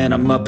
Man, I'm up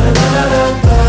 la, la, la, la, la.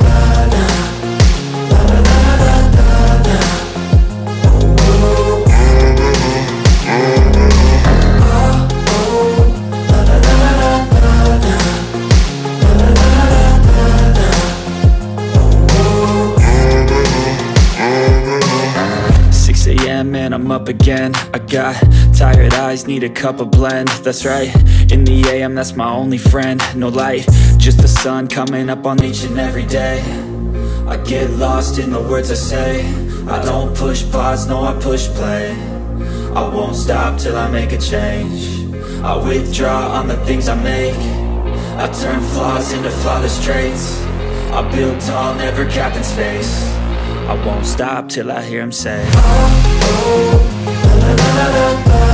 la. Man, I'm up again. I got tired eyes, need a cup of blend. That's right, in the AM, that's my only friend. No light, just the sun coming up on each and every day. I get lost in the words I say. I don't push pause, no I push play. I won't stop till I make a change. I withdraw on the things I make, I turn flaws into flawless traits. I build tall, never capped in space. I won't stop till I hear him say, oh, oh, la, la, la, la, la.